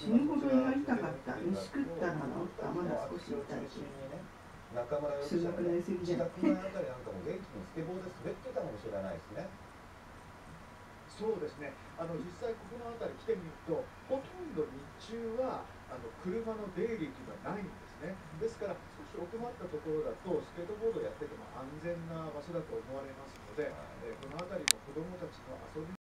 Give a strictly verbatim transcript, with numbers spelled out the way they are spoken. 死ぬほど胃が痛かった。飯食ったら治った。まだ少し痛いし。数学のやりすぎじゃない。そうですね、あの実際ここの辺り来てみると、ほとんど日中はあの車の出入りというのはないんですね。ですから少し奥まったところだとスケートボードをやってても安全な場所だと思われますので、えー、この辺りも子どもたちの遊び